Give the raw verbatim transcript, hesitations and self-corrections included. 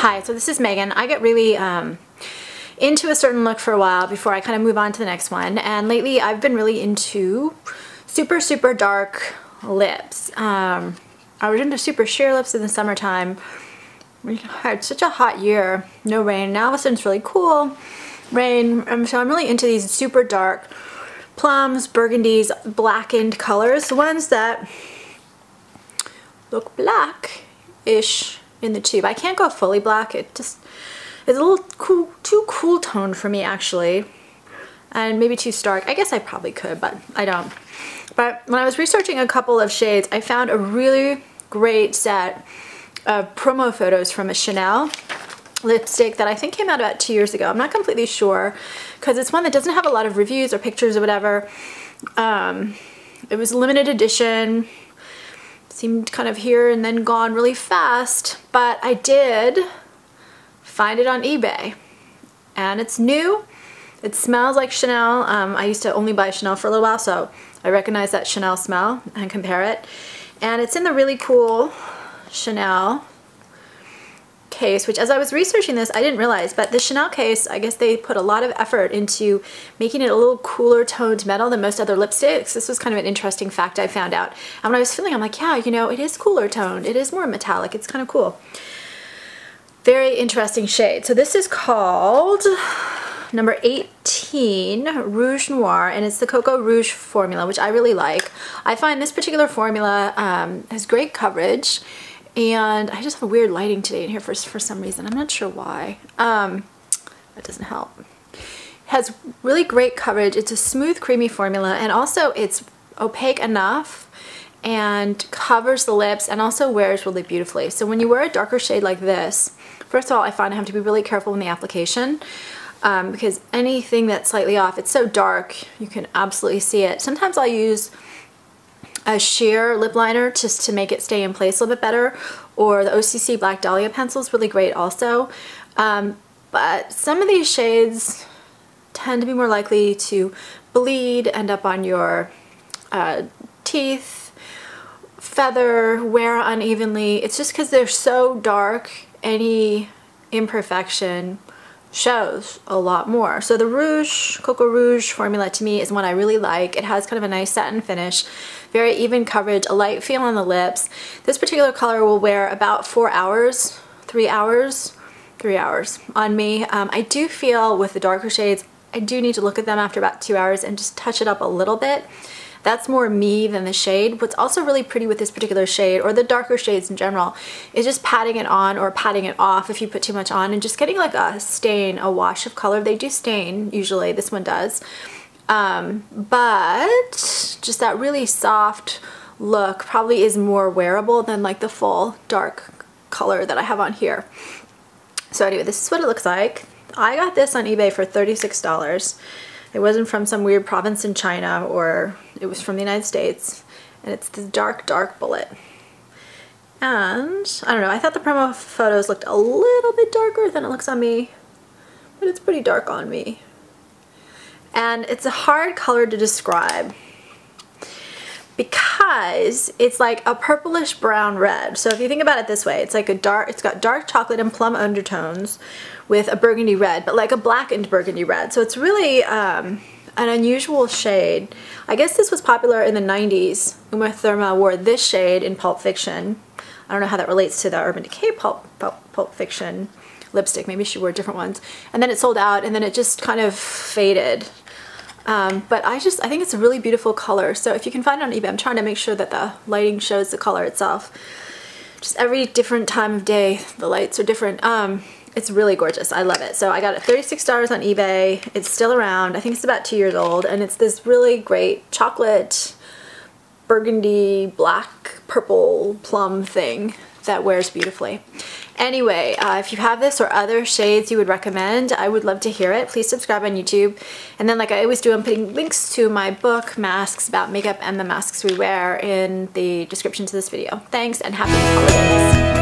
Hi, so this is Megan. I get really um, into a certain look for a while before I kind of move on to the next one, and lately I've been really into super super dark lips. Um, I was into super sheer lips in the summertime. We had such a hot year, no rain, now all of a sudden it's really cool, rain, um, so I'm really into these super dark plums, burgundies, blackened colors, the ones that look black-ish in the tube. I can't go fully black, it just is a little cool, too cool toned for me actually, and maybe too stark. I guess I probably could, but I don't. But when I was researching a couple of shades, I found a really great set of promo photos from a Chanel lipstick that I think came out about two years ago. I'm not completely sure because it's one that doesn't have a lot of reviews or pictures or whatever. Um, it was limited edition. Seemed kind of here and then gone really fast, but I did find it on eBay, and it's new. It smells like Chanel. Um, I used to only buy Chanel for a little while, so I recognize that Chanel smell and compare it. And it's in the really cool Chanel case, which as I was researching this, I didn't realize, but the Chanel case, I guess they put a lot of effort into making it a little cooler toned metal than most other lipsticks. This was kind of an interesting fact I found out. And when I was feeling, I'm like, yeah, you know, it is cooler toned. It is more metallic. It's kind of cool. Very interesting shade. So this is called number eighteen, Rouge Noir, and it's the Coco Rouge formula, which I really like. I find this particular formula um, has great coverage. And I just have a weird lighting today in here for, for some reason. I'm not sure why. Um, that doesn't help. It has really great coverage. It's a smooth, creamy formula, and also it's opaque enough and covers the lips and also wears really beautifully. So when you wear a darker shade like this, first of all, I find I have to be really careful in the application um, because anything that's slightly off, it's so dark, you can absolutely see it. Sometimes I'll use a sheer lip liner just to make it stay in place a little bit better, or the O C C Black Dahlia pencil is really great also. Um, but some of these shades tend to be more likely to bleed, end up on your uh, teeth, feather, wear unevenly. It's just because they're so dark, any imperfection shows a lot more. So the Rouge, Coco Rouge formula to me is one I really like. It has kind of a nice satin finish, very even coverage, a light feel on the lips. This particular color will wear about four hours, three hours, three hours on me. Um, I do feel with the darker shades, I do need to look at them after about two hours and just touch it up a little bit. That's more me than the shade. What's also really pretty with this particular shade, or the darker shades in general, is just patting it on or patting it off if you put too much on and just getting like a stain, a wash of color. They do stain, usually, this one does. Um, but just that really soft look probably is more wearable than like the full dark color that I have on here. So anyway, this is what it looks like. I got this on eBay for thirty-six dollars. It wasn't from some weird province in China, or it was from the United States, and it's this dark, dark bullet. And I don't know, I thought the promo photos looked a little bit darker than it looks on me, but it's pretty dark on me. And it's a hard color to describe because it's like a purplish brown red. So if you think about it this way, it's like a dark, it's got dark chocolate and plum undertones with a burgundy red, but like a blackened burgundy red. So it's really um, an unusual shade. I guess this was popular in the nineties. Uma Thurman wore this shade in Pulp Fiction. I don't know how that relates to the Urban Decay Pulp, Pulp, Pulp Fiction lipstick. Maybe she wore different ones. And then it sold out, and then it just kind of faded. Um, but I just, I think it's a really beautiful color. So if you can find it on eBay, I'm trying to make sure that the lighting shows the color itself. Just every different time of day, the lights are different. Um, it's really gorgeous. I love it. So I got it thirty-six dollars on eBay. It's still around. I think it's about two years old, and it's this really great chocolate, burgundy, black, purple, plum thing that wears beautifully. Anyway, uh, if you have this or other shades you would recommend, I would love to hear it. Please subscribe on YouTube. And then, like I always do, I'm putting links to my book, MASKS, about makeup and the masks we wear, in the description to this video. Thanks, and happy holidays.